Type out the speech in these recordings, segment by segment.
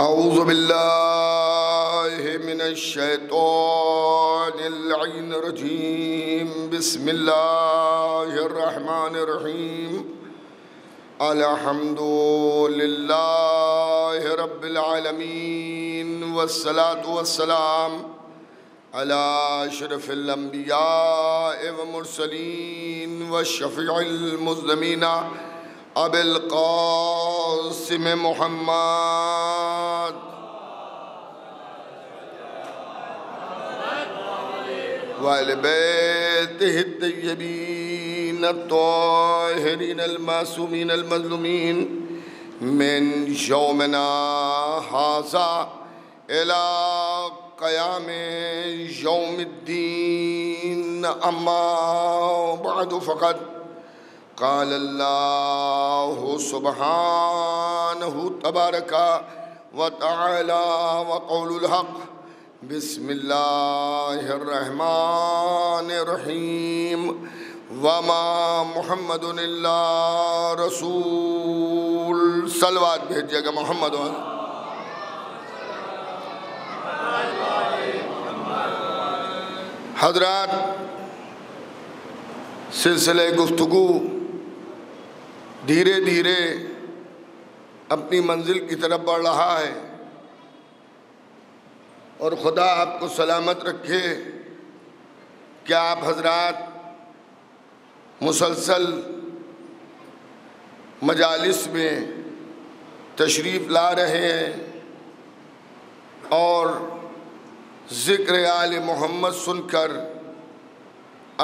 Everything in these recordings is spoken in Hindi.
أعوذ بالله من الشيطان اللعين الرجيم بسم الله الرحمن الرحيم الحمد لله رب العالمين والصلاة والسلام على أشرف الأنبياء والمرسلين والشفيع المذنبين أبي القاسم محمد وآل بيته الطيبين الطاهرين المعصومين المظلومين من يومنا هذا إلى قيام يوم الدين أما بعد فقد قال الله سبحانه تبارك وتعالى وقول الحق بسم الله الرحمن الرحيم وما محمد إلا رسول सलवात भेजिएगा मोहम्मद हजरात। सिलसिले गुफ्तगू धीरे धीरे अपनी मंजिल की तरफ बढ़ रहा है और ख़ुदा आपको सलामत रखे कि आप हजरात मुसलसल मजालिस में तशरीफ़ ला रहे हैं और ज़िक्र आल मोहम्मद सुनकर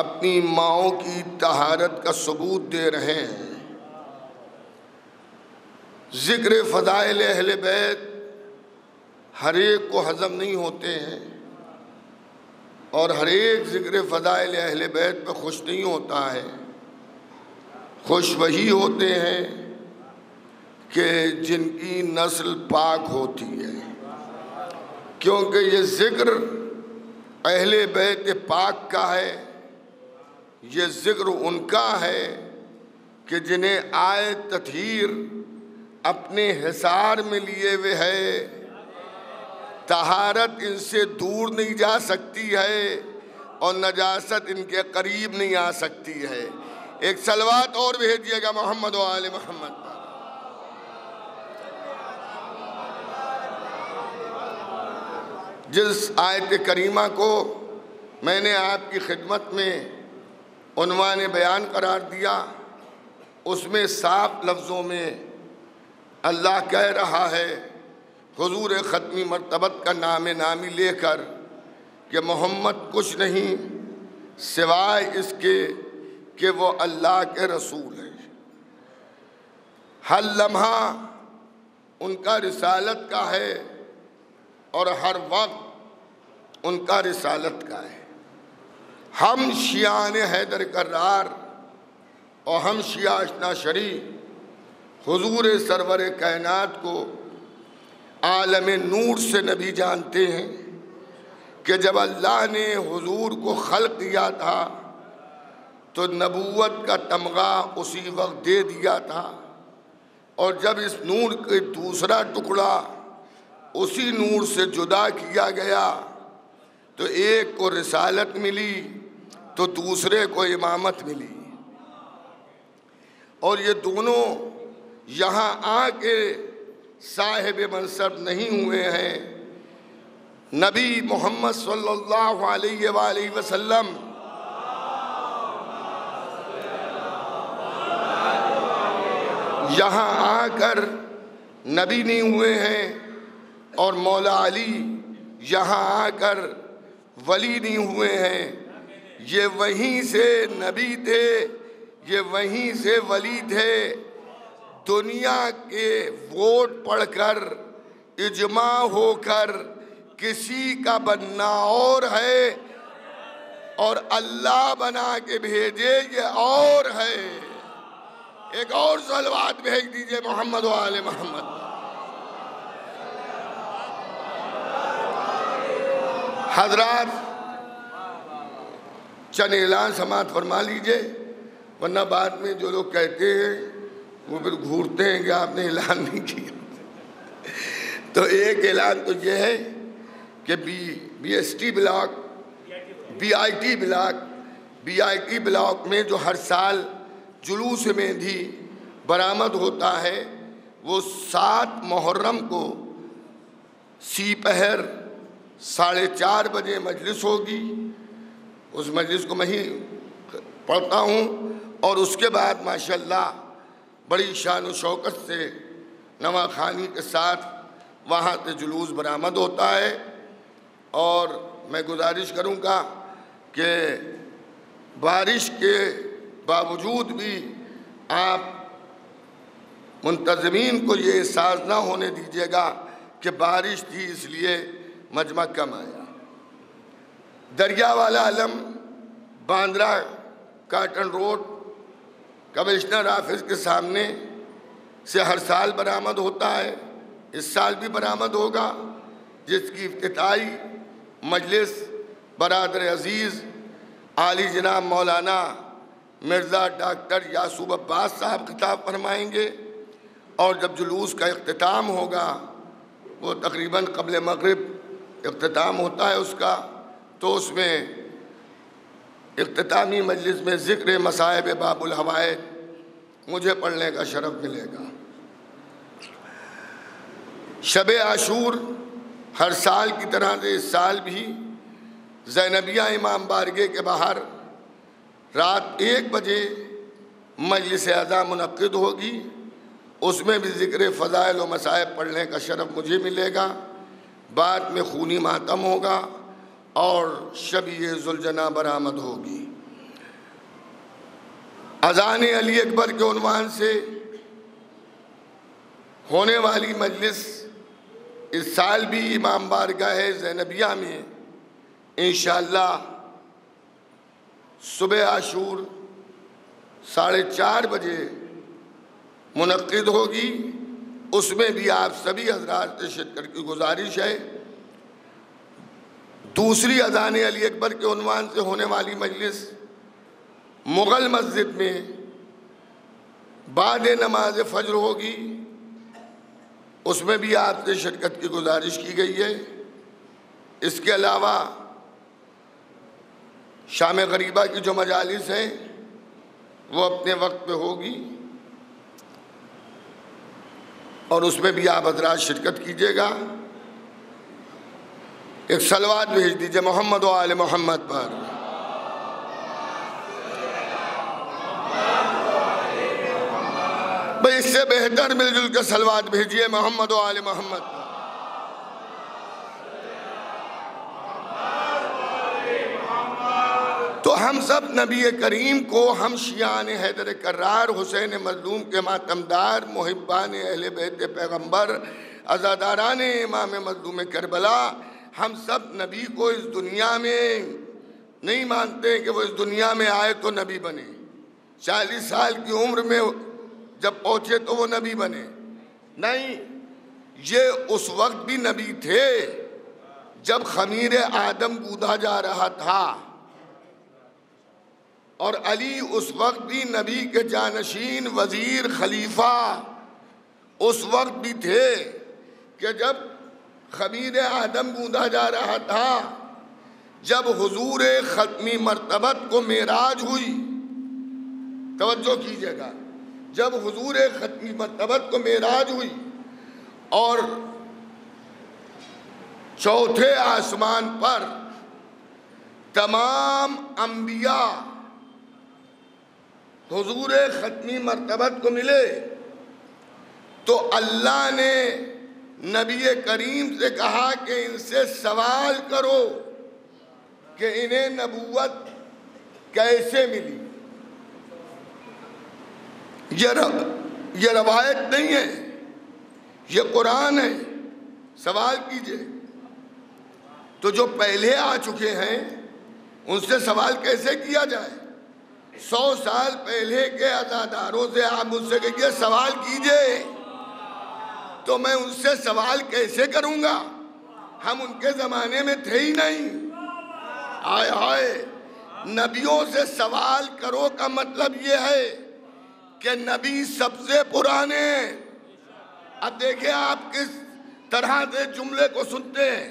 अपनी माओं की तहारत का सबूत दे रहे हैं। ज़िक्र फ़ज़ाइल अहले बैत हर एक को हज़म नहीं होते हैं और हर एक ज़िक्र फ़ज़ाइल अहले बैत पर खुश नहीं होता है। खुश वही होते हैं कि जिनकी नस्ल पाक होती है, क्योंकि ये ज़िक्र अहले बैत पाक का है, ये ज़िक्र उनका है कि जिन्हें आए तथहीर अपने हिसार में लिए हुए है। तहारत इनसे दूर नहीं जा सकती है और नजासत इनके करीब नहीं आ सकती है। एक सलवात और भेजिएगा मोहम्मद व आले मोहम्मद। जिस आयत करीमा को मैंने आपकी खिदमत में उन्वान बयान करार दिया, उसमें साफ लफ्ज़ों में अल्लाह कह रहा है हुजूर ख़त्मी मरतबत का नाम नामी लेकर कि मोहम्मद कुछ नहीं सिवाय इसके कि वो अल्लाह के रसूल हैं। हर लम्हा उनका रिसालत का है और हर वक्त उनका रिसालत का है। हम शियान हैदर करार और हम शिया अशना शरी हुजूर सरवर कायनात को आलम नूर से नबी जानते हैं कि जब अल्लाह ने हुजूर को खल्क दिया था तो नबूवत का तमगा उसी वक्त दे दिया था, और जब इस नूर के दूसरा टुकड़ा उसी नूर से जुदा किया गया तो एक को रिसालत मिली तो दूसरे को इमामत मिली, और ये दोनों यहाँ आके साहिब मनसब नहीं हुए हैं। नबी मोहम्मद सल्लल्लाहु अलैहि वसल्लम यहाँ आकर नबी नहीं हुए हैं और मौला अली यहाँ आकर वली नहीं हुए हैं। ये वहीं से नबी थे, ये वहीं से वली थे। दुनिया के वोट पढ़कर इजमा होकर किसी का बनना और है और अल्लाह बना के भेजे ये और है। एक और सलवात भेज दीजिए मोहम्मद व आले मोहम्मद। हजरात चंद ऐलान समात फरमा लीजिए, वरना बाद में जो लोग कहते हैं वो फिर घूरते हैं कि आपने ऐलान नहीं किया। तो एक ऐलान तो ये है कि BST ब्लॉक, BIT ब्लॉक, में जो हर साल जुलूस मेंहदी बरामद होता है वो 7 मुहर्रम को सीपहर 4:30 बजे मजलिस होगी। उस मजलिस को मैं ही पढ़ता हूँ और उसके बाद माशाल्लाह बड़ी शान व शौकत से नवाखानी के साथ वहाँ से जुलूस बरामद होता है। और मैं गुजारिश करूँगा कि बारिश के बावजूद भी आप मुंतज़मीन को ये एहसास ना होने दीजिएगा कि बारिश थी इसलिए मजमा कम आया। दरिया वाला आलम, Bandra cotton road commissioner office के सामने से हर साल बरामद होता है, इस साल भी बरामद होगा, जिसकी इफ्तिताई मजलिस बरादर अजीज़ आली जनाब मौलाना मिर्ज़ा डॉक्टर यासूब अब्बास साहब खिताब फरमाएंगे। और जब जुलूस का इख्तिताम होगा, वो तकरीबन क़ब्ल मग़रिब इख्तिताम होता है उसका, तो उसमें इख्तितामी मजलिस में ज़िक्र मसाइब बाबुल हवाएज मुझे पढ़ने का शरफ़ मिलेगा। शब आशूर हर साल की तरह से इस साल भी ज़ैनबिया इमाम बारगे के बाहर रात 1 बजे मजलिस अज़ा मुनक़्क़िद होगी। उसमें भी ज़िक्र फ़ज़ाइल व मसाइब पढ़ने का शरफ़ मुझे मिलेगा। बाद में खूनी मातम होगा और शब-ए ज़ुलजना बरामद होगी। अज़ान अली अकबर के उन्वान से होने वाली मजलिस इस साल भी इमाम बारगाह ज़ैनबिया में इंशाअल्लाह सुबह आशूर 4:30 बजे मुनक़्क़िद होगी। उसमें भी आप सभी हजरात से शिरकत की गुजारिश है। दूसरी अज़ान अली अकबर के उन्वान से होने वाली मजलिस मुग़ल मस्जिद में बाद नमाज फजर होगी। उसमें भी आपसे शिरकत की गुजारिश की गई है। इसके अलावा शाम गरीबा की जो मजालिस हैं वो अपने वक्त पे होगी और उसमें भी आप हजरात शिरकत कीजिएगा। एक सलवात भेज दीजिए मोहम्मद व आल मोहम्मद पर। भाई इससे बेहतर मिलजुल के सलवात भेजिए मोहम्मद व आल मोहम्मद पर। तो हम सब नबी करीम को, हम शियान हैदर करार, हुसैन मज़लूम के मातमदार, मुहिब्बान अहले बैत पैगम्बर, अज़ादारान इमाम मज़लूम करबला, हम सब नबी को इस दुनिया में नहीं मानते कि वो इस दुनिया में आए तो नबी बने। 40 साल की उम्र में जब पहुँचे तो वो नबी बने, नहीं, ये उस वक्त भी नबी थे जब खमीर आदम कूदा जा रहा था। और अली उस वक्त भी नबी के जानशीन, वज़ीर, खलीफा उस वक्त भी थे कि जब खमीर आदम गूँधा जा रहा था। जब हुजूर ख़त्मी मरतबत को मेराज हुई, तवज्जो कीजिएगा, जब हुजूर ख़त्मी मरतबत को मेराज हुई और 4थे आसमान पर तमाम अम्बिया हुजूर ख़त्मी मरतबत को मिले, तो अल्लाह ने नबी करीम से कहा कि इनसे सवाल करो कि इन्हें नबूवत कैसे मिली। ये रवायत नहीं है, ये कुरान है, सवाल कीजिए। तो जो पहले आ चुके हैं उनसे सवाल कैसे किया जाए? 100 साल पहले के अज़ादारों से आप मुझसे कहिए सवाल कीजिए, तो मैं उनसे सवाल कैसे करूंगा? हम उनके ज़माने में थे ही नहीं। आए हाय, नबियों से सवाल करो का मतलब ये है कि नबी सबसे पुराने। अब देखिए आप किस तरह के जुमले को सुनते हैं।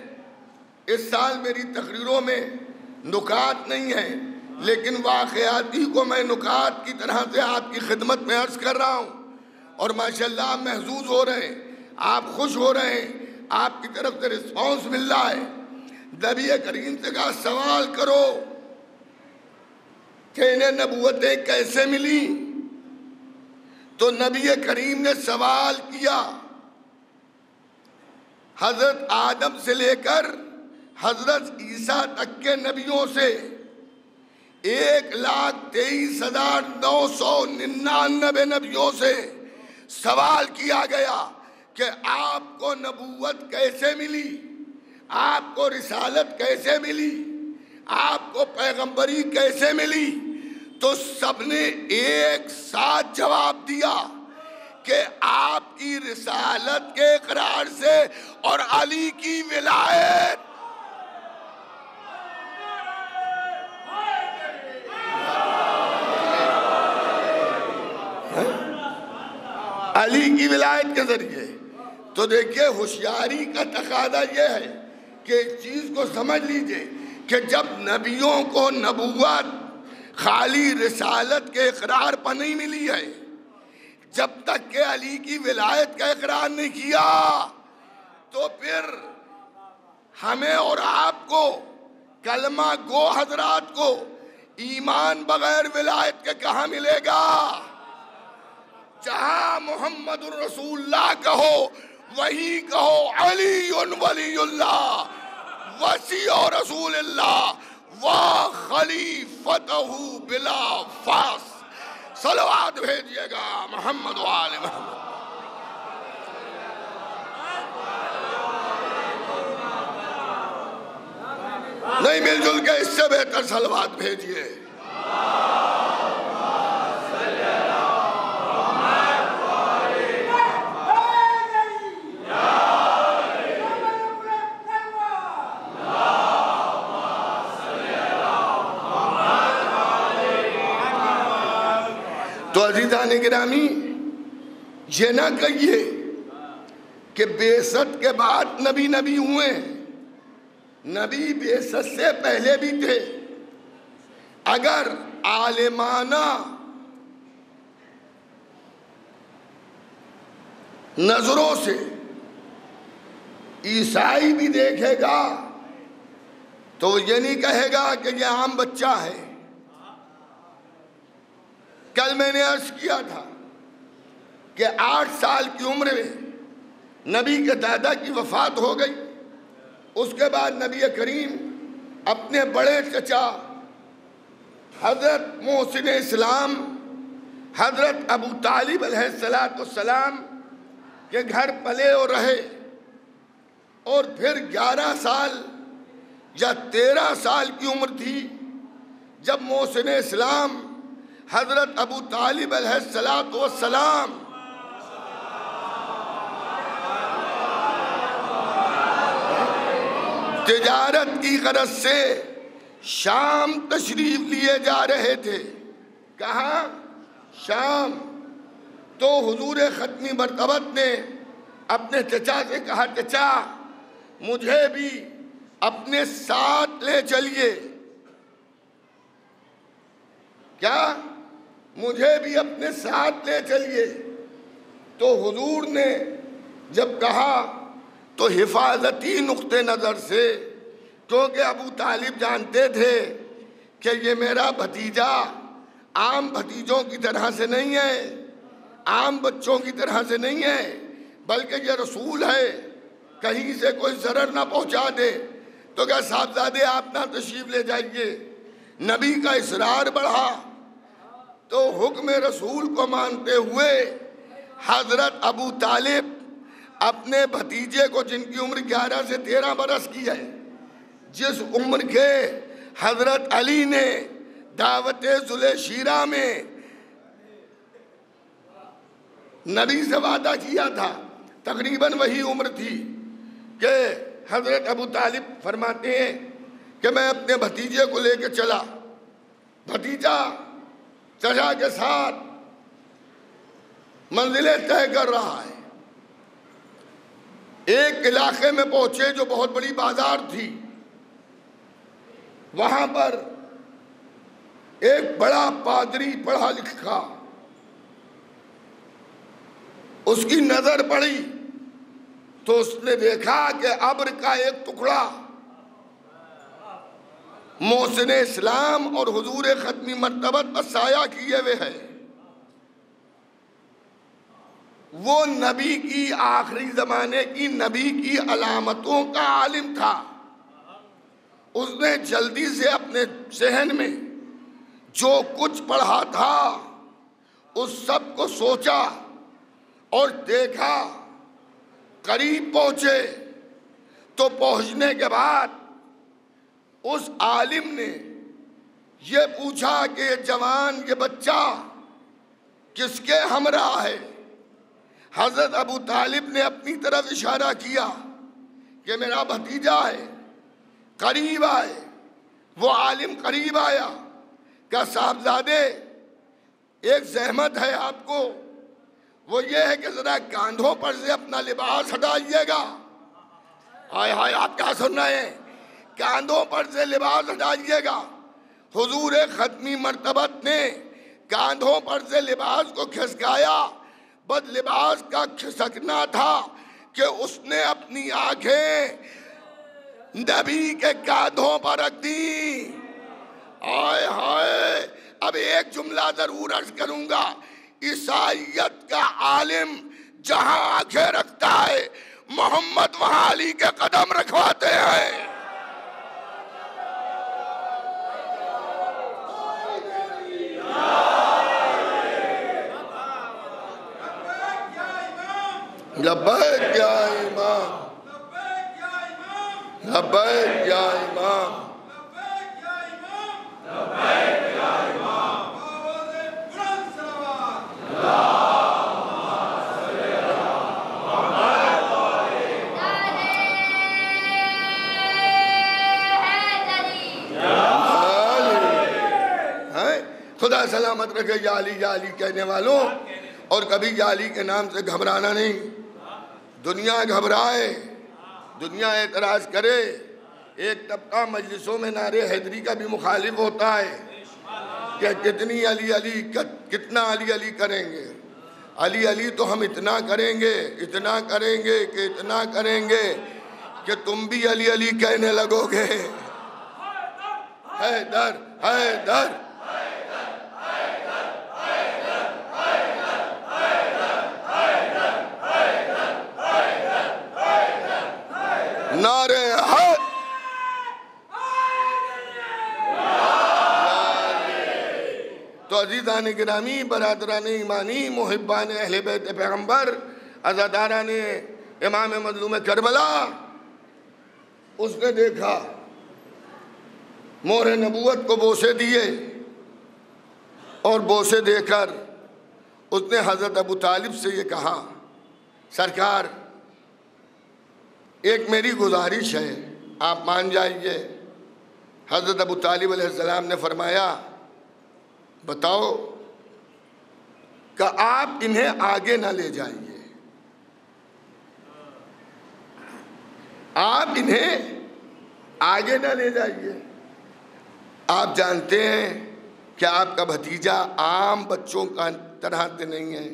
इस साल मेरी तकरीरों में नुकात नहीं है, लेकिन वाक़याती को मैं नुकात की तरह से आपकी खिदमत में अर्ज़ कर रहा हूँ और माशाल्लाह महसूस हो रहे हैं, आप खुश हो रहे हैं, आपकी तरफ से रिस्पॉन्स मिल रहा है। नबी करीम से का सवाल करो कि इन्हें नबूवतें कैसे मिली, तो नबी करीम ने सवाल किया। हज़रत आदम से लेकर हज़रत ईसा तक के नबियों से 1,23,999 नबियों से सवाल किया गया कि आपको नबूवत कैसे मिली, आपको रिसालत कैसे मिली, आपको पैगंबरी कैसे मिली। तो सबने एक साथ जवाब दिया कि आपकी रिसालत के करार से और अली की विलायत। अली की विलायत के जरिए। तो देखिए, होशियारी का तकादा यह है कि इस चीज़ को समझ लीजिए कि जब नबियों को नबूवत खाली रिसालत के इकरार पर नहीं मिली है, जब तक के अली की विलायत का इकरार नहीं किया, तो फिर हमें और आपको कलमा गो हजरात को ईमान बगैर विलायत के कहाँ मिलेगा? जहाँ मोहम्मद रसूलुल्लाह कहो वही कहो अली वलीयुल्लाह वसी और रसूलुल्लाह वा खलीफतहु बिला फास। सलवात भेजिएगा मोहम्मद वाले मोहम्मद। नहीं मिलजुल के इससे बेहतर सलवात भेजिए। तो अज़ीज़ान गिरामी, ये ना कहिए कि बेसत के बाद नबी नबी हुए। नबी बेसत से पहले भी थे। अगर आलिमाना नजरों से ईसाई भी देखेगा तो ये नहीं कहेगा कि ये आम बच्चा है। कल मैंने अर्ज किया था कि 8 साल की उम्र में नबी के दादा की वफ़ात हो गई। उसके बाद नबी करीम अपने बड़े चचा हज़रत मोहसिन इस्लाम हज़रत अबू तालिब अलैहिस्सलाम के घर पले और रहे, और फिर 11 साल या 13 साल की उम्र थी जब मोहसिन इस्लाम हजरत अबू तालिब अलैहिस्सलाम तिजारत की गरज से शाम तशरीफ लिए जा रहे थे। कहाँ? शाम। तो हुजूर ख़त्मी मरतबत ने अपने चचा से कहा, चचा मुझे भी अपने साथ ले चलिए। क्या? मुझे भी अपने साथ ले चलिए। तो हुजूर ने जब कहा तो हिफाजती नुक्ते नज़र से, क्योंकि अबू तालिब जानते थे कि ये मेरा भतीजा आम भतीजों की तरह से नहीं है, आम बच्चों की तरह से नहीं है, बल्कि ये रसूल है, कहीं से कोई ज़रर ना पहुंचा दे। तो क्या साहबजादे आप ना तशरीफ़ ले जाइए। नबी का इसरार बढ़ा तो हुक्म रसूल को मानते हुए हज़रत अबू तालिब अपने भतीजे को, जिनकी उम्र 11 से 13 बरस की है, जिस उम्र के हज़रत अली ने दावते ज़ुलेशीरा में नबी से वादा किया था, तकरीबन वही उम्र थी कि हज़रत अबू तालिब फरमाते हैं कि मैं अपने भतीजे को लेकर चला। भतीजा चचा के साथ मंजिलें तय कर रहा है। एक इलाके में पहुंचे जो बहुत बड़ी बाजार थी। वहां पर एक बड़ा पादरी पढ़ा लिखा, उसकी नजर पड़ी तो उसने देखा कि अब्र का एक टुकड़ा मोहसिन इस्लाम और हुजूर खत्मी मर्तबत पर साया किए हुए है। वो नबी की, आखिरी जमाने की नबी की अलामतों का आलिम था। उसने जल्दी से अपने जहन में जो कुछ पढ़ा था उस सब को सोचा और देखा। करीब पहुंचे तो पहुंचने के बाद उस आलिम ने ये पूछा कि ये जवान, ये बच्चा किसके हमराह है। हज़रत अबू तालिब ने अपनी तरफ इशारा किया कि मेरा भतीजा है, करीब आए। वो आलिम करीब आया, क्या साहबजादे एक जहमत है आपको, वो ये है कि जरा कांधों पर से अपना लिबास हटाइएगा। हाय हाय, आप क्या सुन रहे हैं, कांधों पर से लिबास हटाइएगा। हुजूर खत्मी मर्तबत ने कांधों पर से लिबास को खिसकाया। बद लिबास का खिसकना था कि उसने अपनी आंखें नबी के कांधों पर रख दी। हाय हाय। अब एक जुमला जरूर अर्ज करूंगा, ईसाईयत का आलिम जहां आंखें रखता है मोहम्मद वहां अली के कदम रखवाते हैं। लब्बैक या इमाम, लब्बैक या इमाम, लब्बैक या इमाम। खुदा सलामत रखे जाली जाली कहने वालों, और कभी जाली के नाम से घबराना नहीं। दुनिया घबराए, दुनिया एतराज करे। एक तबका मजलिसों में नारे हैदरी का भी मुखालिफ होता है कि कितनी अली अली, कितना अली अली करेंगे, अली अली तो हम इतना करेंगे, इतना करेंगे कि इतना करेंगे कि तुम भी अली अली कहने लगोगे। हैदर हैदर नारे हक, तो अजीज़ान गिरामी, बरादरान ईमानी, मुहिब्बान अहले बैत पैगम्बर, अज़ादारान इमाम मज़लूम करबला, उसने देखा मोहर नबूवत को बोसे दिए और बोसे देकर उसने हज़रत अबू तालिब से ये कहा, सरकार एक मेरी गुजारिश है, आप मान जाइए। हज़रत अबू तालिब अलैहिस्सलाम ने फरमाया, बताओ। कि आप इन्हें आगे ना ले जाइए, आप इन्हें आगे ना ले जाइए। आप जानते हैं कि आपका भतीजा आम बच्चों का तरह से नहीं है,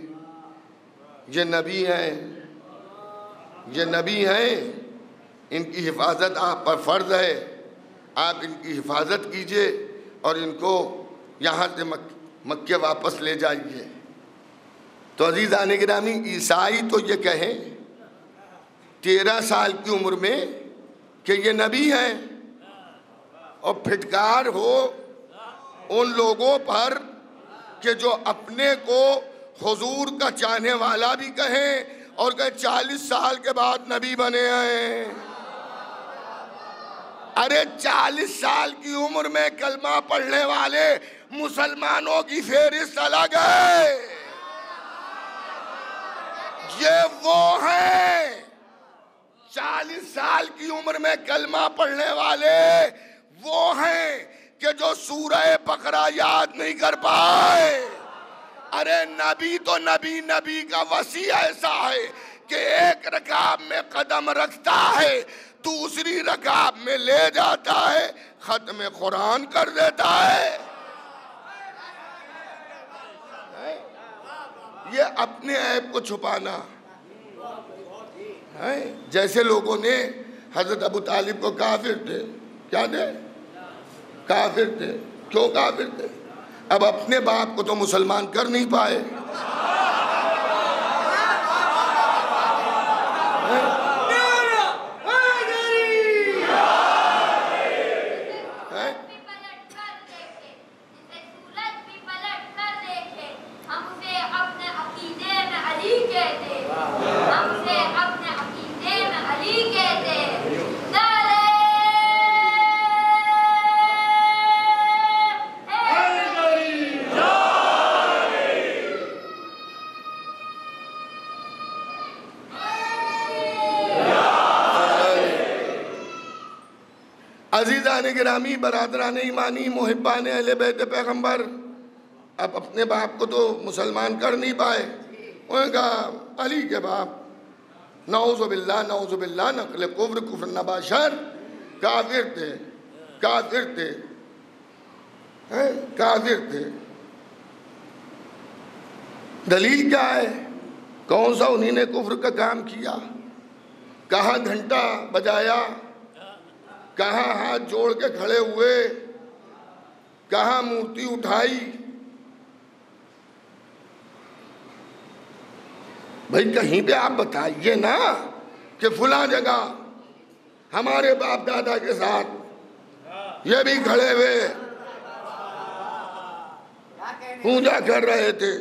ये नबी हैं, ये नबी हैं, इनकी हिफाजत आप पर फ़र्ज़ है। आप इनकी हिफाजत कीजिए और इनको यहाँ से मक्के वापस ले जाइए। तो अज़ीज़ान गिरामी, ईसाई तो ये कहें 13 साल की उम्र में कि ये नबी हैं, और फिटकार हो उन लोगों पर कि जो अपने को हुजूर का चाहने वाला भी कहें और कहे 40 साल के बाद नबी बने हैं। अरे 40 साल की उम्र में कलमा पढ़ने वाले मुसलमानों की फेहरिस्त अलग है। ये वो हैं 40 साल की उम्र में कलमा पढ़ने वाले, वो हैं कि जो सूरह बकरा याद नहीं कर पाए। अरे नबी तो नबी, नबी का वसी ऐसा है कि एक रकाब में कदम रखता है, दूसरी रकाब में ले जाता है, खत्म कुरान कर देता है। ये अपने ऐब को छुपाना है। जैसे लोगों ने हजरत अबू तालिब को काफिर थे, क्या थे? काफिर थे। क्यों काफिर थे? अब अपने बाप को तो मुसलमान कर नहीं पाए। अज़ीज़ान गिरामी, बरादरान ईमानी, मुहिब्बान अहले बैत पैगम्बर, अब अपने बाप को तो मुसलमान कर नहीं पाए। उन्होंने कहा अली के बाप नौज़ुबिल्ला नकल कुफ्र, कुफ्र नबाशर, काफिर थे, काफिर थे, काफिर थे। दलील क्या है? कौन सा उन्हीं ने कुफ्र का काम किया? कहाँ घंटा बजाया, कहाँ हाथ जोड़ के खड़े हुए, कहाँ मूर्ति उठाई? भाई कहीं पे आप बताइए ना कि फुला जगह हमारे बाप दादा के साथ ये भी खड़े हुए, पूजा कर रहे थे।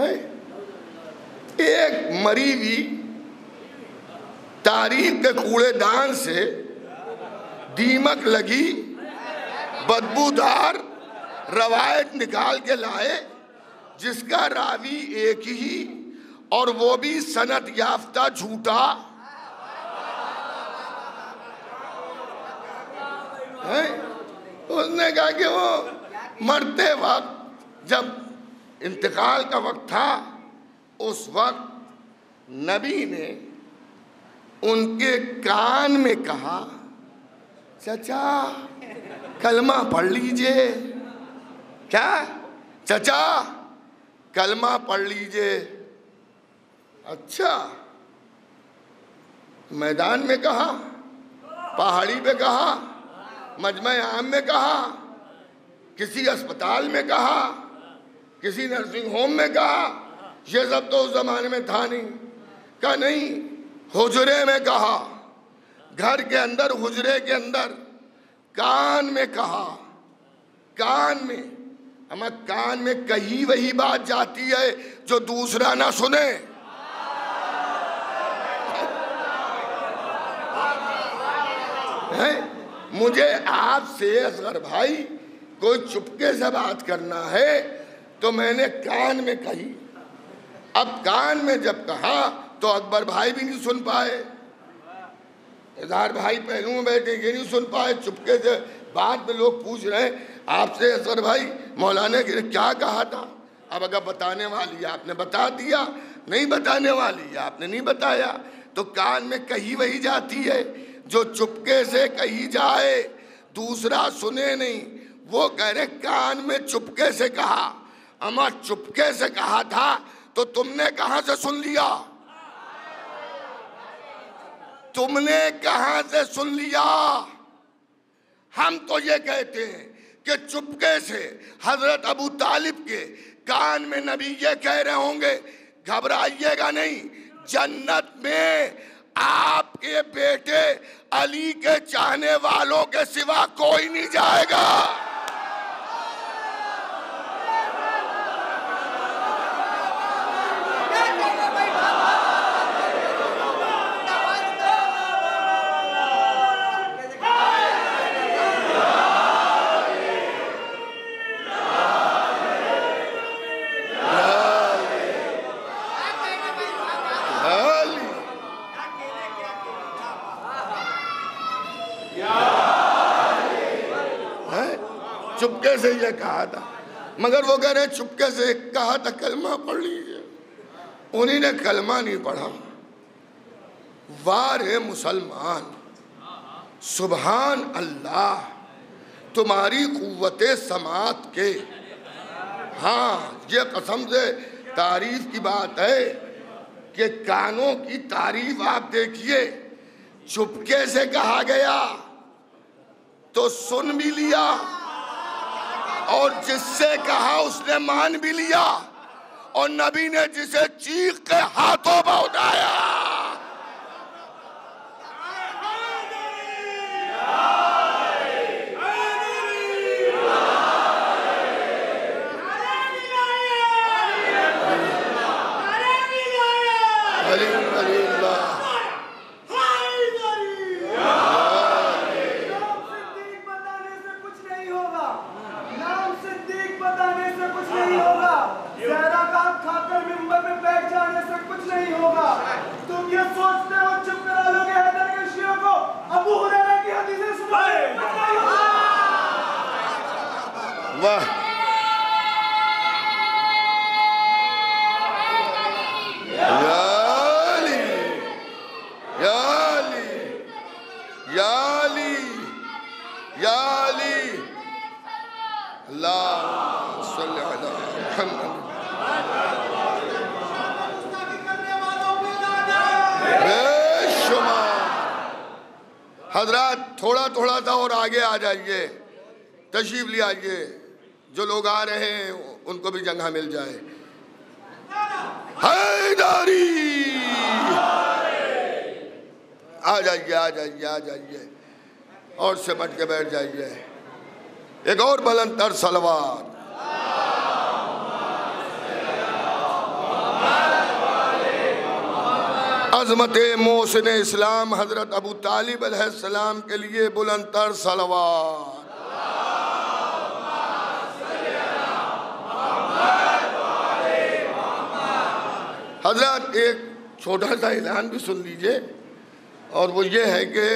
है एक मरीवी तारीख के कूड़ेदान से दीमक लगी बदबूदार रवायत निकाल के लाए, जिसका रावी एक ही और वो भी सनत याफ्ता झूठा। उसने कहा कि वो मरते वक्त, जब इंतकाल का वक्त था, उस वक्त नबी ने उनके कान में कहा, चचा कलमा पढ़ लीजिए। क्या? चचा कलमा पढ़ लीजिए। अच्छा, मैदान में कहा, पहाड़ी पे कहा, मजमा आम में कहा, किसी अस्पताल में कहा, किसी नर्सिंग होम में कहा। ये सब तो उस जमाने में था नहीं। कहा नहीं, हुजरे में कहा, घर के अंदर, हुजरे के अंदर, कान में कहा, कान में। हमारे कान में कही वही बात जाती है जो दूसरा ना सुने। है? मुझे आपसे असगर भाई कोई चुपके से बात करना है तो मैंने कान में कही। अब कान में जब कहा तो अकबर भाई भी नहीं सुन पाए, इजहार भाई पहलू में बैठे ये नहीं सुन पाए, चुपके से। बाद में लोग पूछ रहे हैं आपसे, असगर भाई मौलाना ने क्या कहा था? अब अगर बताने वाली आपने बता दिया, नहीं बताने वाली आपने नहीं बताया। तो कान में कही वही जाती है जो चुपके से कही जाए, दूसरा सुने नहीं। वो कह रहे कान में चुपके से कहा। अमा चुपके से कहा था तो तुमने कहाँ से सुन लिया? तुमने कहां से सुन लिया? हम तो ये कहते हैं कि चुपके से हजरत अबू तालिब के कान में नबी ये कह रहे होंगे। घबराइएगा नहीं, जन्नत में आपके बेटे अली के चाहने वालों के सिवा कोई नहीं जाएगा। चुपके से ये कहा था, मगर वो कह रहे चुपके से कहा था कलमा पढ़ लीजिए। उन्हीं ने कलमा नहीं पढ़ा। वार है मुसलमान, सुबहान अल्लाह तुम्हारी कुव्वते समात के। हाँ, ये कसम से तारीफ की बात है कि कानों की तारीफ आप देखिए, चुपके से कहा गया तो सुन भी लिया और जिससे कहा उसने मान भी लिया, और नबी ने जिसे चीख के हाथों पर उठाया। हजरात, थोड़ा थोड़ा सा और आगे आ जाइए, तशरीफ ले आइए, जो लोग आ रहे हैं उनको भी जगह मिल जाए। हैदरी, आ जाइए आ जाइए आ जाइए, और सिमट के बैठ जाइए। एक और बुलंद तर सलवात। अज़मत मोहसिन इस्लाम हज़रत अबू तालिब अलैहिस्सलाम के लिए बुलंद तर सलवात। हज़रत, एक छोटा सा ऐलान भी सुन लीजिए, और वो ये है कि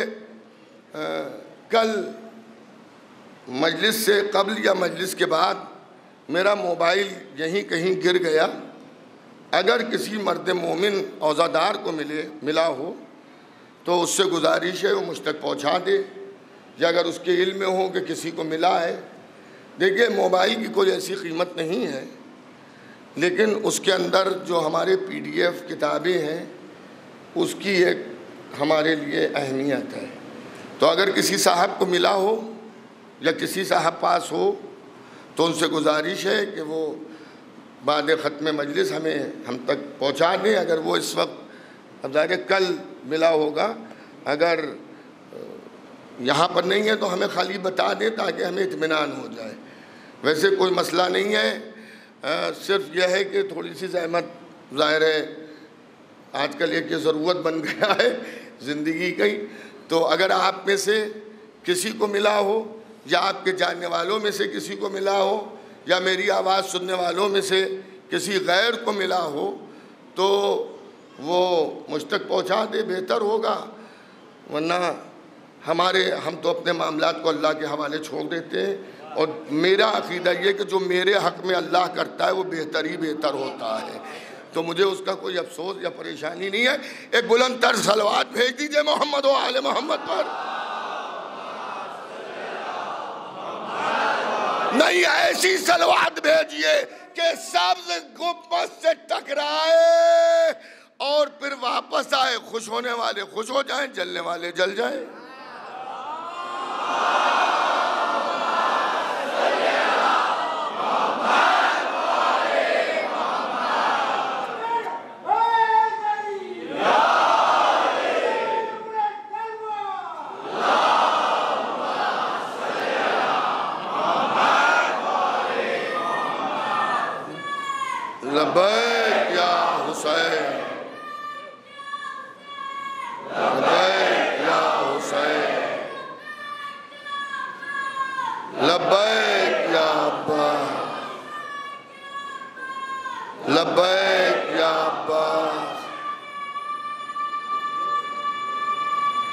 कल मजलिस से कबल या मजलिस के बाद मेरा मोबाइल यहीं कहीं गिर गया। अगर किसी मर्द मोमिन औज़ादार को मिला हो तो उससे गुजारिश है वो मुझ तक पहुँचा दे, या अगर उसके इल्म में हो कि किसी को मिला है। देखिए, मोबाइल की कोई ऐसी कीमत नहीं है, लेकिन उसके अंदर जो हमारे PDF किताबें हैं उसकी एक हमारे लिए अहमियत है। तो अगर किसी साहब को मिला हो या किसी साहब पास हो तो उनसे गुजारिश है कि वो बाद ख़त्म मजलिस हमें हम तक पहुंचा दें। अगर वो इस वक्त, अब जाहिर कल मिला होगा, अगर यहाँ पर नहीं है तो हमें खाली बता दें ताकि हमें इत्मीनान हो जाए। वैसे कोई मसला नहीं है, सिर्फ यह है कि थोड़ी सी ज़हमत, ज़ाहिर है आजकल एक ये ज़रूरत बन गया है ज़िंदगी की। तो अगर आप में से किसी को मिला हो या आपके जानने वालों में से किसी को मिला हो या मेरी आवाज़ सुनने वालों में से किसी गैर को मिला हो तो वो मुझ तक पहुँचा दे, बेहतर होगा। वरना हम तो अपने मामलात को अल्लाह के हवाले छोड़ देते हैं, और मेरा अक़ीदा ये कि जो मेरे हक़ में अल्लाह करता है वो बेहतर ही बेहतर होता है। तो मुझे उसका कोई अफसोस या परेशानी नहीं है। एक बुलंद तर सलवात भेज दीजिए मोहम्मद व आले मोहम्मद पर। नहीं, ऐसी सलवात भेजिए कि सब्ज़ गुंबद से टकराए और फिर वापस आए। खुश होने वाले खुश हो जाएं, जलने वाले जल जाएं।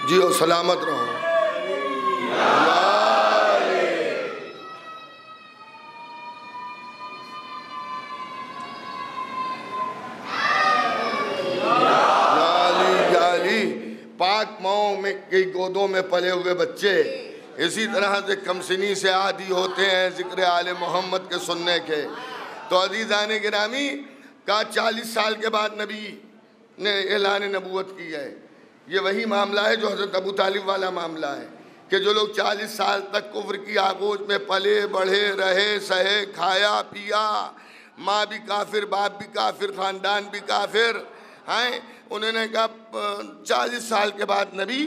जियो सलामत रहो। गोदों में पले हुए बच्चे इसी तरह से कमसिनी से आदी होते हैं जिक्र आले मोहम्मद के सुनने के। तो अज़ीज़ान गिरामी का 40 साल के बाद नबी ने ऐलान नबूवत की है। ये वही मामला है जो हज़रत अबू तालिब वाला मामला है कि जो लोग 40 साल तक कुफ्र की आगोश में पले बढ़े रहे, सहे, खाया पिया, माँ भी काफिर, बाप भी काफिर, ख़ानदान भी काफिर हैं, उन्होंने कहा 40 साल के बाद नबी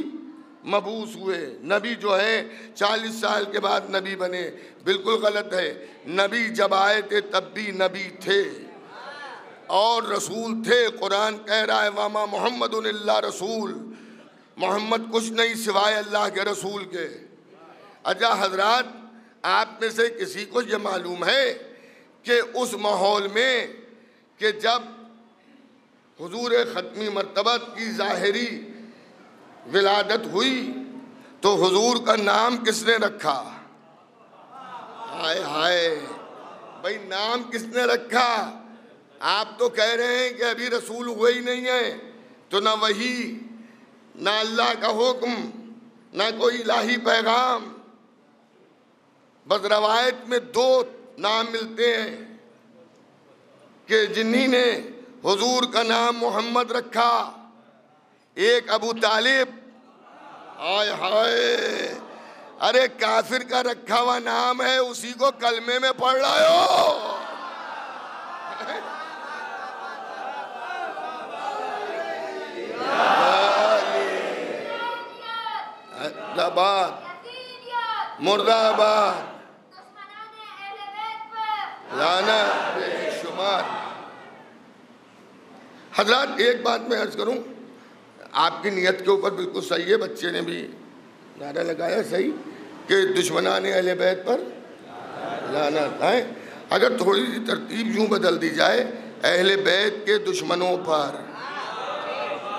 मबूस हुए। नबी जो है 40 साल के बाद नबी बने, बिल्कुल गलत है। नबी जब आए थे तब भी नबी थे और रसूल थे। कुरान कह रहा है वामा मोहम्मदुन इल्ला रसूल, मोहम्मद कुछ नहीं सिवाय अल्लाह के रसूल के। अच्छा हजरात, आप में से किसी को ये मालूम है कि उस माहौल में कि जब हुजूर ख़त्मी मरतबत की ज़ाहरी विलादत हुई तो हुजूर का नाम किसने रखा? हाय हाय भाई, नाम किसने रखा? आप तो कह रहे हैं कि अभी रसूल हुए ही नहीं है, तो ना वही, ना अल्लाह का हुक्म, ना कोई इलाही पैगाम। बस रवायत में दो नाम मिलते हैं कि जिन्हीं ने हुजूर का नाम मोहम्मद रखा, एक अबू तालिब। हाय हाय, अरे काफिर का रखा हुआ नाम है, उसी को कलमे में पढ़ लाओ। मुर्दाबाद मुर्दाबाद, लाना बेशुमार। हजरत एक बात मैं अर्ज करूं, आपकी नियत के ऊपर बिल्कुल सही है, बच्चे ने भी नारा लगाया सही कि दुश्मनाने अहले बैत पर लानत है। अगर थोड़ी सी तरतीब यूँ बदल दी जाए अहले बैत के दुश्मनों पर,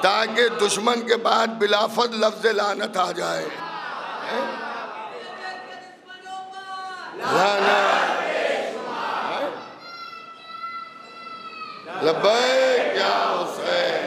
ताकि दुश्मन के बाद बिलाफत लफ्ज लानत आ जाए। लब्बैक या हुसैन,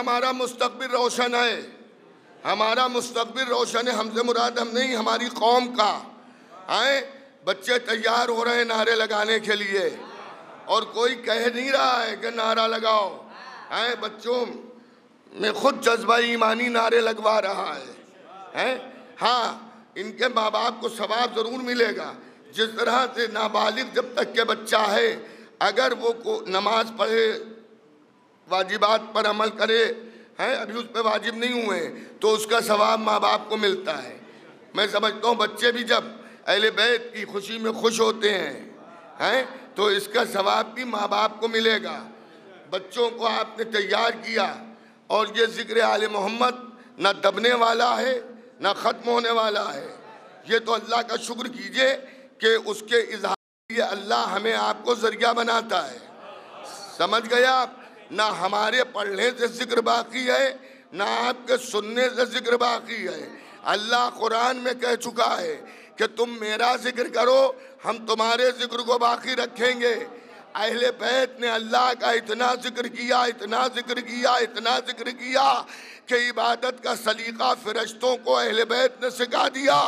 हमारा मुस्तकबिल रोशन है, हमारा मुस्तकबिल रोशन है। हमसे मुराद हम नहीं, हमारी कौम का। आए बच्चे तैयार हो रहे हैं नारे लगाने के लिए और कोई कह नहीं रहा है कि नारा लगाओ। आए बच्चों में खुद जज्बा ईमानी नारे लगवा रहा है। हाँ, इनके माँ बाप को सवाब ज़रूर मिलेगा। जिस तरह से नाबालिग जब तक के बच्चा है, अगर वो नमाज पढ़े, वाजिबात पर अमल करे, हैं अभी उस पर वाजिब नहीं हुए, तो उसका सवाब माँ बाप को मिलता है। मैं समझता हूँ बच्चे भी जब अहले बैत की खुशी में खुश होते हैं, हैं तो इसका सवाब भी माँ बाप को मिलेगा। बच्चों को आपने तैयार किया और ये जिक्र आले मोहम्मद ना दबने वाला है ना ख़त्म होने वाला है। ये तो अल्लाह का शुक्र कीजिए कि उसके इजहार के लिए अल्लाह हमें आपको ज़रिया बनाता है। समझ गया आप? ना हमारे पढ़ने से जिक्र बाकी है, ना आपके सुनने से जिक्र बाकी है। अल्लाह कुरान में कह चुका है कि तुम मेरा जिक्र करो, हम तुम्हारे जिक्र को बाकी रखेंगे। अहले बैत ने अल्लाह का इतना जिक्र किया, इतना जिक्र किया, इतना जिक्र किया कि इबादत का सलीका फरिश्तों को अहले बैत ने सिखा दिया।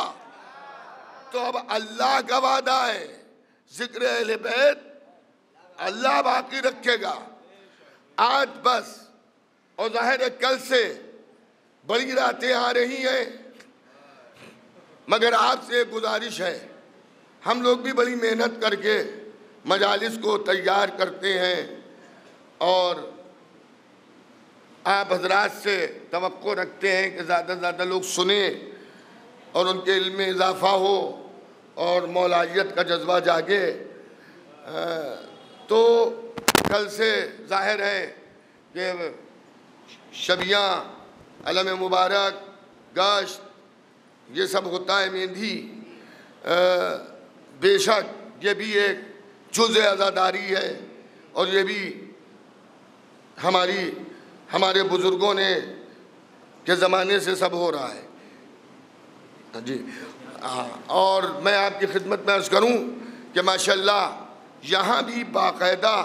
तो अब अल्लाह का वादा है जिक्र अहले बैत अल्लाह बाकी रखेगा। आज बस और ज़ाहिर कल से बड़ी रातें आ रही हैं, मगर आपसे गुजारिश है, हम लोग भी बड़ी मेहनत करके मजालिस को तैयार करते हैं और आप हजरात से तवक्को रखते हैं कि ज़्यादा से ज़्यादा लोग सुने और उनके इल्म में इजाफा हो और मौलाइयत का जज्बा जागे। तो कल से जाहिर है कि शबियाँ, अलम मुबारक, गाश्त, ये सब होता है। मेहंदी बेशक ये भी एक जुज़ आज़ादारी है और ये भी हमारे बुज़ुर्गों ने के ज़माने से सब हो रहा है जी। और मैं आपकी खिदमत में अर्ज़ करूँ कि माशाल्लाह यहाँ भी बाकायदा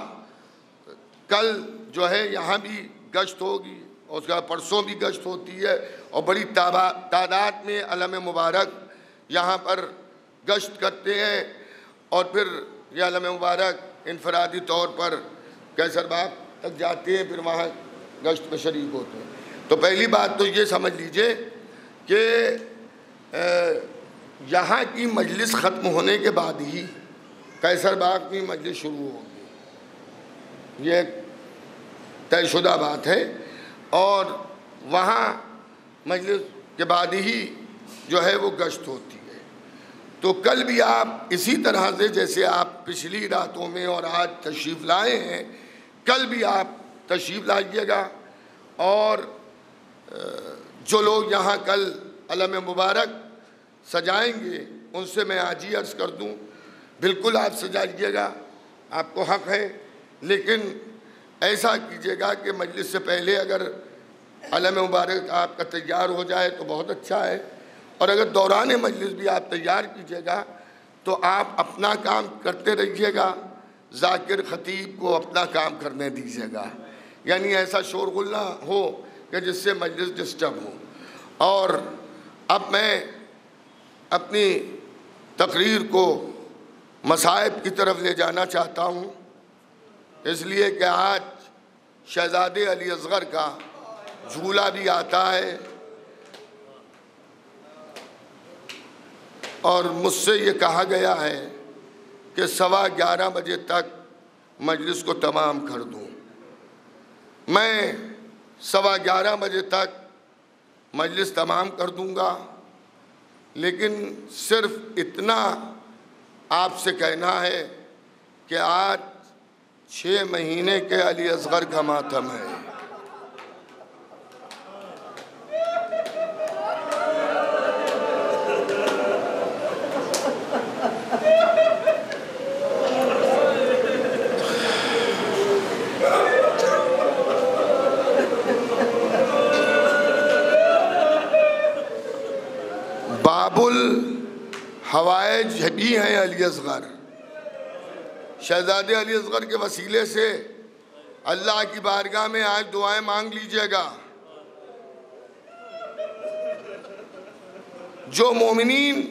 कल जो है यहाँ भी गश्त होगी और उसके बाद परसों भी गश्त होती है और बड़ी तादाद में अलम मुबारक यहाँ पर गश्त करते हैं और फिर यह अलम मुबारक इनफरादी तौर पर कैसरबाग तक जाते हैं, फिर वहाँ गश्त में शरीक होते हैं। तो पहली बात तो ये समझ लीजिए कि यहाँ की मजलिस ख़त्म होने के बाद ही कैसरबाग की मजलिस शुरू होगी, ये तयशुदा बात है। और वहाँ मजलिस के बाद ही जो है वो गश्त होती है। तो कल भी आप इसी तरह से जैसे आप पिछली रातों में और आज तशरीफ़ लाए हैं, कल भी आप तशरीफ़ लाइएगा। और जो लोग यहाँ कल अलम मुबारक सजाएंगे उनसे मैं आज ही अर्ज़ कर दूँ, बिल्कुल आप सजाइएगा, आपको हक़ है, लेकिन ऐसा कीजिएगा कि मजलिस से पहले अगर अलम मुबारक आपका तैयार हो जाए तो बहुत अच्छा है। और अगर दौरान मजलिस भी आप तैयार कीजिएगा तो आप अपना काम करते रहिएगा, जाकिर खतीब को अपना काम करने दीजिएगा, यानी ऐसा शोरगुल ना हो कि जिससे मजलिस डिस्टर्ब हो। और अब मैं अपनी तकरीर को मसाइब की तरफ ले जाना चाहता हूँ, इसलिए कि आज शहज़ादे अली असगर का झूला भी आता है और मुझसे ये कहा गया है कि 11:15 बजे तक मजलिस को तमाम कर दूँ। मैं 11:15 बजे तक मजलिस तमाम कर दूँगा, लेकिन सिर्फ़ इतना आपसे कहना है कि आज 6 महीने के अली असगर का मातम है। बाबुल हवाइज भी हैं अली असगर, शहजादे अली असगर के वसीले से अल्लाह की बारगाह में आज दुआएं मांग लीजिएगा। जो मोमिनीन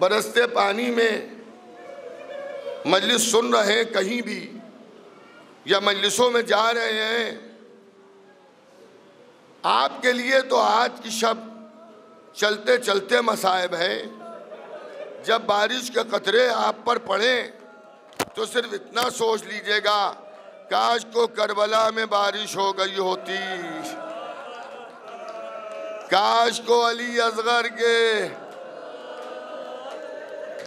बरसते पानी में मजलिस सुन रहे हैं कहीं भी या मजलिसों में जा रहे हैं, आपके लिए तो आज की शब चलते चलते मसाइब हैं। जब बारिश के कतरे आप पर पड़ें तो सिर्फ इतना सोच लीजिएगा, काश को करबला में बारिश हो गई होती, काश को अली असगर के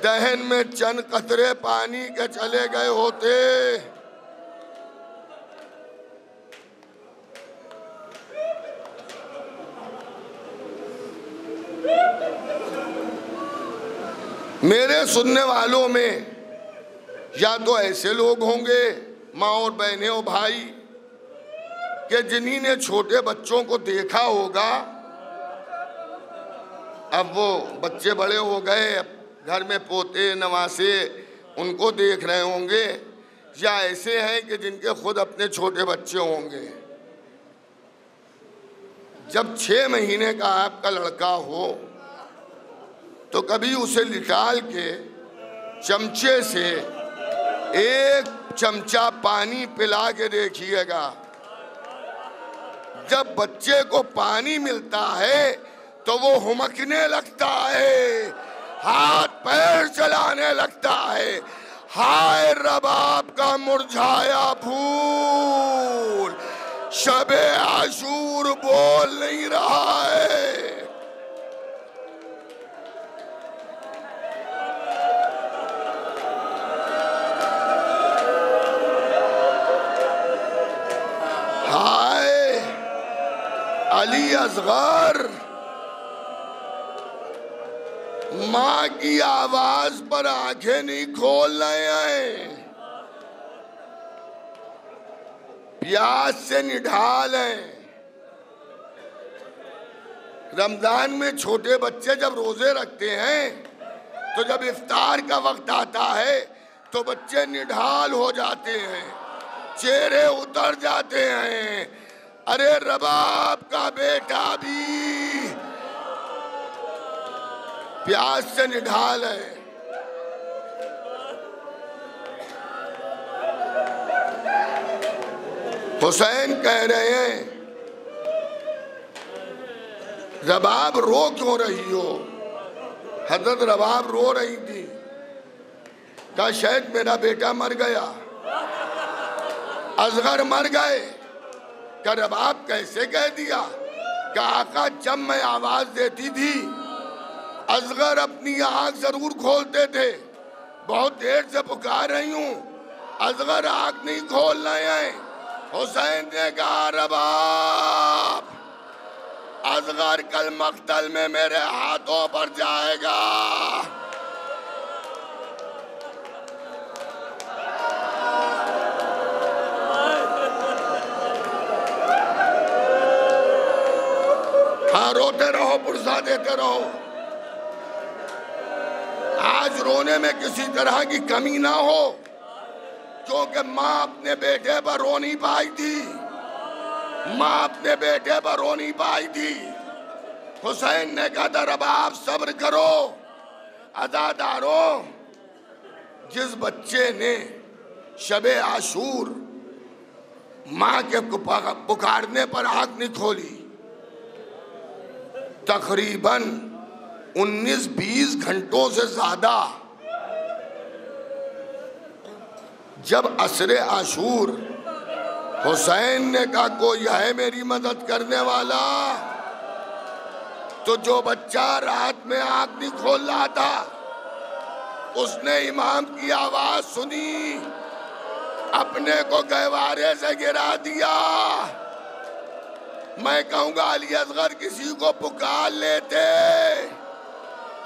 दहन में चंद कतरे पानी के चले गए होते। मेरे सुनने वालों में या तो ऐसे लोग होंगे, माँ और बहनें और भाई, कि जिन्हीं ने छोटे बच्चों को देखा होगा, अब वो बच्चे बड़े हो गए, अब घर में पोते नवासे उनको देख रहे होंगे, या ऐसे हैं कि जिनके खुद अपने छोटे बच्चे होंगे। जब 6 महीने का आपका लड़का हो तो कभी उसे निकाल के चमचे से 1 चमचा पानी पिला के देखिएगा। जब बच्चे को पानी मिलता है तो वो हुमकने लगता है, हाथ पैर चलाने लगता है, हाय रबाब का मुरझाया फूल शबे आशूर बोल नहीं रहा है। अली असगर माँ की आवाज पर आंखें नहीं खोल रहे हैं, प्यास से निढाल हैं। रमजान में छोटे बच्चे जब रोजे रखते हैं तो जब इफ्तार का वक्त आता है तो बच्चे निढाल हो जाते हैं, चेहरे उतर जाते हैं। अरे रबाब का बेटा भी प्यास से निढाल है। हुसैन कह रहे हैं, रबाब रो क्यों रही हो? हजरत रबाब रो रही थी, कहा शायद मेरा बेटा मर गया, असगर मर गए। कहा रबाब कैसे कह दिया? कहा आका जब मैं आवाज देती थी असगर अपनी आँख जरूर खोलते थे, बहुत देर से पुकार रही हूँ, असगर आँख नहीं खोल रहे हैं। हुसैन ने कहा रबाब असगर कल मक्तल में मेरे हाथों पर जाएगा। हाँ, रोते रहो, पुरसा देते रहो। आज रोने में किसी तरह की कमी ना हो, क्योंकि माँ अपने बेटे पर रो नहीं पाई थी, माँ अपने बेटे पर रो नहीं पाई थी। हुसैन ने कहा था रबाब सब्र करो। अज़ादारों, जिस बच्चे ने शबे आशूर माँ के पुकारने पर आँख नहीं खोली, तकरीबन 19-20 घंटों से ज्यादा, जब असरे आशूर हुसैन ने कहा कोई है मेरी मदद करने वाला, तो जो बच्चा रात में आँख नहीं खोल रहा था उसने इमाम की आवाज सुनी, अपने को गहवारे से गिरा दिया। मैं कहूँगा अली असगर किसी को पुकार लेते,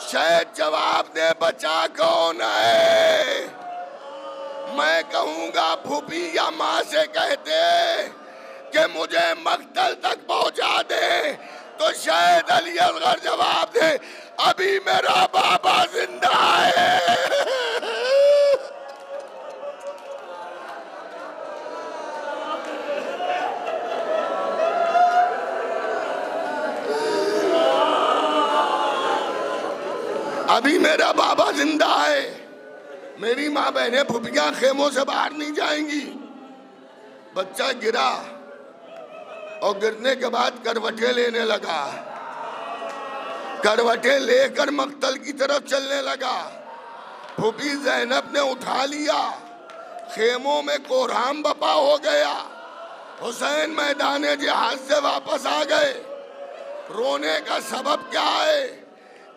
शायद जवाब दे बचा कौन है। मैं कहूँगा फूफी या माँ से कहते कि मुझे मक्तल तक पहुँचा दे, तो शायद अली असगर जवाब दे अभी मेरा बाबा जिंदा है। अभी मेरा बाबा जिंदा है, मेरी माँ बहनें फुफियाँ खेमों से बाहर नहीं जाएंगी। बच्चा गिरा और गिरने के बाद करवटें लेने लगा, करवटें लेकर मक्तल की तरफ चलने लगा। फुफी ज़ैनब ने उठा लिया, खेमों में कोहराम बपा हो गया। हुसैन मैदान जिहाद से वापस आ गए। रोने का सबब क्या है?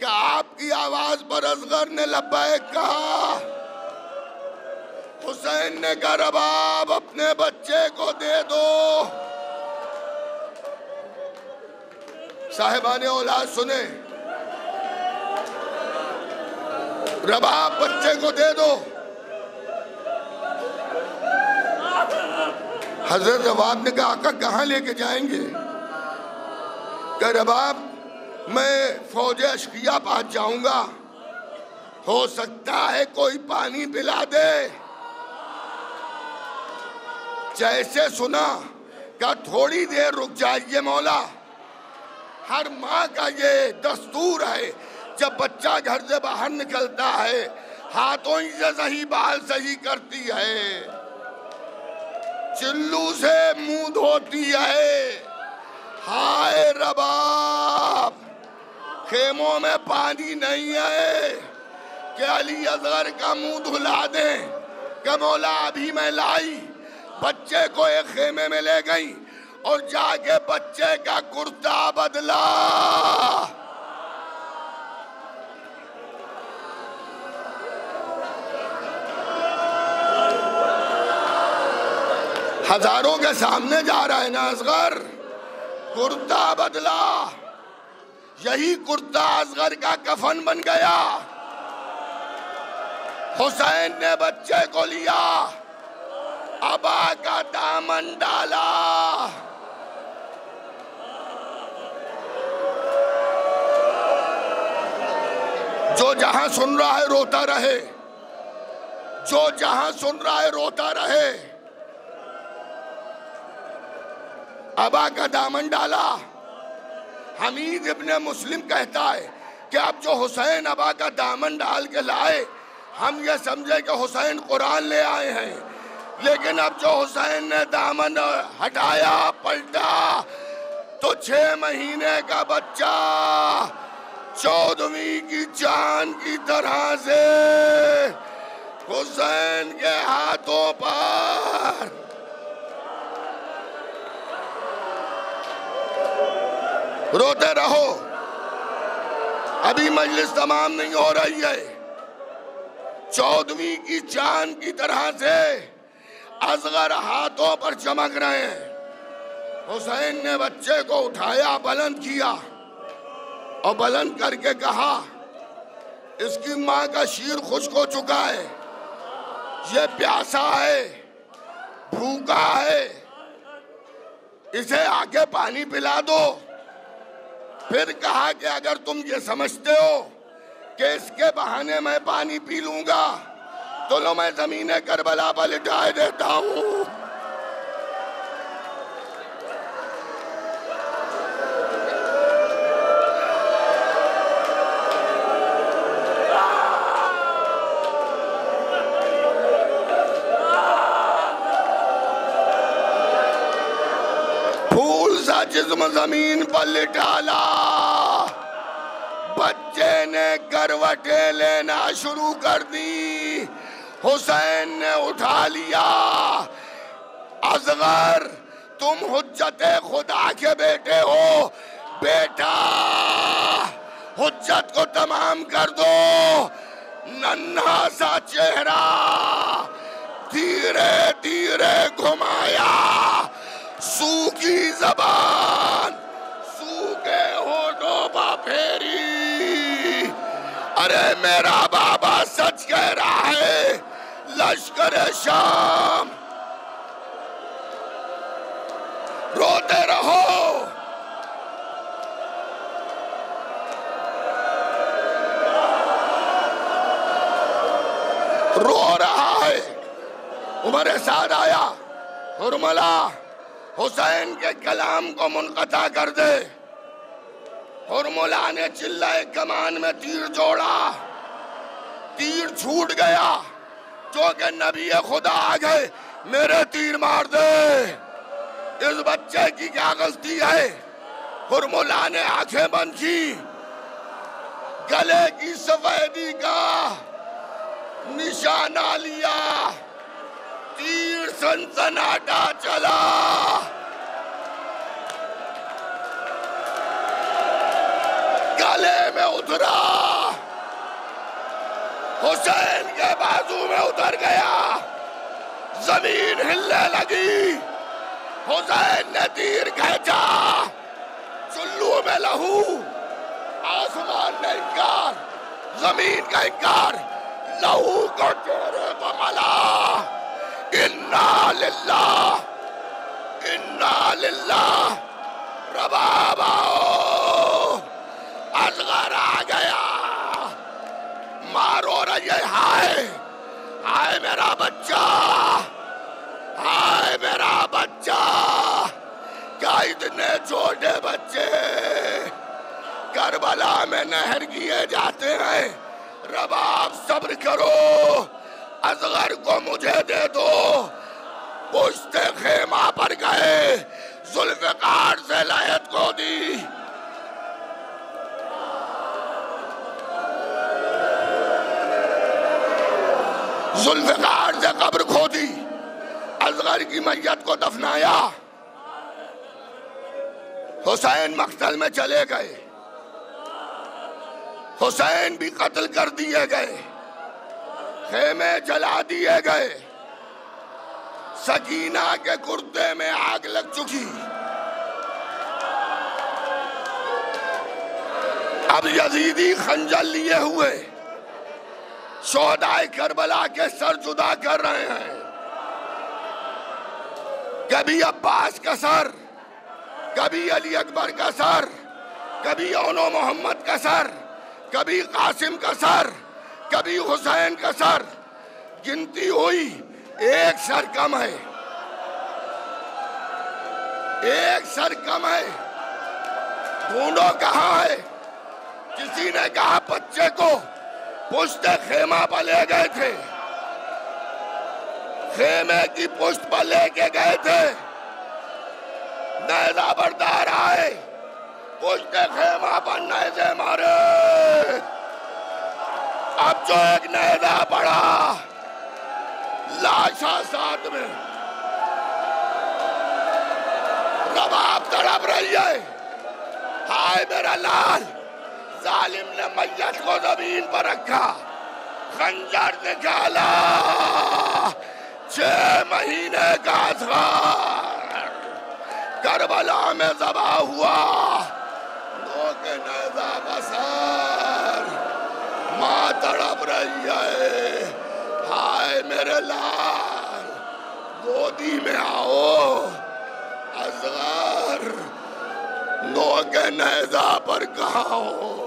क्या आपकी आवाज पर असगर ने लब्बैक कहा। हुसैन ने कहा रबाब अपने बच्चे को दे दो। साहिबाने औलाद सुने, रबाब बच्चे को दे दो। हजरत रबाब ने कहा आका कहाँ लेके जाएंगे? कहा रबाब मैं फौजे अश्किया पास जाऊंगा, हो सकता है कोई पानी पिला दे। जैसे सुना, क्या थोड़ी देर रुक जाइए मौला। हर माँ का ये दस्तूर है, जब बच्चा घर से बाहर निकलता है हाथों ही से सही बाल सही करती है, चिल्लू से मुंह धोती है। हाय रबाब खेमों में पानी नहीं है, क्या अली असगर का मुंह धुला दें? क्या मौला अभी मैं लाई। बच्चे को एक खेमे में ले गई और जाके बच्चे का कुर्ता बदला। हजारों के सामने जा रहा है ना असगर, कुर्ता बदला, यही कुर्ता असगर का कफन बन गया। हुसैन ने बच्चे को लिया, अबा का दामन डाला। जो जहां सुन रहा है रोता रहे, जो जहां सुन रहा है रोता रहे। अबा का दामन डाला। हमीद इब्ने मुस्लिम कहता है कि अब जो हुसैन अबा का दामन डाल के लाए, हम ये समझे कि हुसैन कुरान ले आए हैं, लेकिन अब जो हुसैन ने दामन हटाया पलटा तो 6 महीने का बच्चा 14वीं की चांद की तरह से हुसैन के हाथों पर। रोते रहो, अभी मजलिस तमाम नहीं हो रही है। 14वीं की चांद की तरह से असगर हाथों पर चमक रहे हैं। हुसैन ने बच्चे को उठाया, बुलंद किया और बुलंद करके कहा, इसकी माँ का शीर खुश्क हो चुका है, ये प्यासा है, भूखा है, इसे आके पानी पिला दो। फिर कहा कि अगर तुम ये समझते हो कि इसके बहाने मैं पानी पी लूंगा तो लो मैं ज़मीने करबला पर लिटा देता हूँ। जिस्म जमीन पर लिटाला, बच्चे ने करवटे लेना शुरू कर दी। हुसैन ने उठा लिया, असगर तुम हुज्जते खुदा के बेटे हो, बेटा हुज्जत को तमाम कर दो। नन्हा सा चेहरा धीरे धीरे घुमाया, सूखी जबान सूखे होठों पर फेरी, अरे मेरा बाबा सच कह रहा है। लश्कर शाम। रोते रहो, रो रहा है। उमर साथ आया, हुरमला हुसैन के कलाम को मुनक़ता कर दे। हुरमुला ने चिल्लाए कमान में तीर जोड़ा, तीर छूट गया, क्योंकि नबी खुदा आ गए, मेरे तीर मार दे। इस बच्चे की क्या गलती है? हुरमुला ने आंखें बंद की, गले की सफेदी का निशाना लिया, तीर सनसनाटा चला। गले में उतरा, हुसैन के बाजू में उतर गया, जमीन हिलने लगी। हुसैन ने तीर खींचा, चुल्लू में लहू। आसमान का इंकार, जमीन का इंकार, लहू को चेहरे पर मला। इन्ना लिल्लाह इन्ना लिल्लाह। रबाबा असगर आ गया। मारो रही, हाय हाय मेरा बच्चा, हाय मेरा बच्चा। क्या इतने छोटे बच्चे करबला में नहर किए जाते हैं? रबाब सब्र करो, असगर को मुझे दे दो। पुश्ते खेमा पर गए, जुल्फ़िकार से लहद को दी। जुल्फ़िकार से कब्र खोदी, असगर की मैयत को दफनाया। हुसैन मक्तल में चले गए, हुसैन भी कत्ल कर दिए गए, खेमे जला दिए गए, सकीना के कुर्ते में आग लग चुकी। अब यजीदी खंजर लिए हुए शोहदाए करबला के सर जुदा कर रहे हैं। कभी अब्बास का सर, कभी अली अकबर का सर, कभी ओनो मोहम्मद का सर, कभी कासिम का सर, कभी हुसैन का सर, गिनती हुई एक सर कम है, एक सर कम है। ढूंढो कहाँ है। किसी ने कहा बच्चे को पुश्त खेमा पर ले गए थे, खेमे की पुश्त पर लेके गए थे, नैजा बरदार आए, पुश्त खेमा पर नैजे मारे। अब जो एक नैजा पड़ा लाशा साथ में, रबाब तड़प रही है, हाय मेरा लाल। जालिम ने मैयत को जमीन पर रखा, खंजर निकाला, 6 महीने का असर करबला में जबा हुआ। लोग नज़ा बसर, माँ तड़प रही है, हाय मेरे लाल। गोदी में आओ असगर, लोग नज़ा पर कहाँ हो।